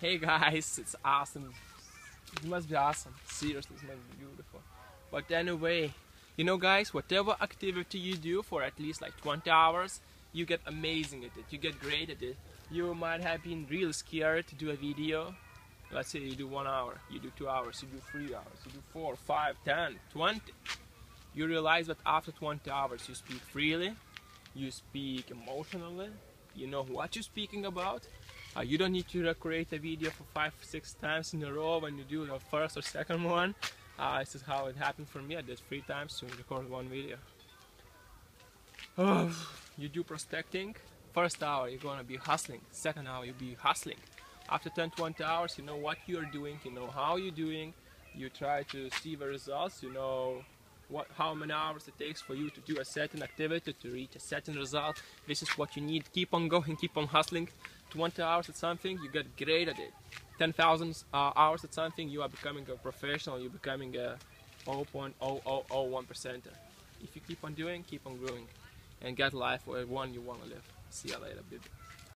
Hey guys, it's awesome. It must be awesome. Seriously, it must be beautiful. But anyway, you know guys, whatever activity you do for at least like 20 hours, you get amazing at it, you get great at it. You might have been real scared to do a video. Let's say you do 1 hour, you do 2 hours, you do 3 hours, you do 4, 5, 10, 20. You realize that after 20 hours you speak freely, you speak emotionally, you know what you're speaking about. You don't need to recreate a video for 5 or 6 times in a row when you do your first or second one. This is how it happened for me. I did 3 times to record one video. Oh, you do prospecting. First hour you're gonna be hustling, second hour you'll be hustling. After 10-20 hours you know what you're doing, you know how you're doing, you try to see the results, you know how many hours it takes for you to do a certain activity to reach a certain result. This is what you need. Keep on going, keep on hustling. 20 hours at something, you get great at it. 10,000 hours at something, you are becoming a professional, you're becoming a 0.0001%er. If you keep on doing, keep on growing, and get life where one you want to live. See you later, baby.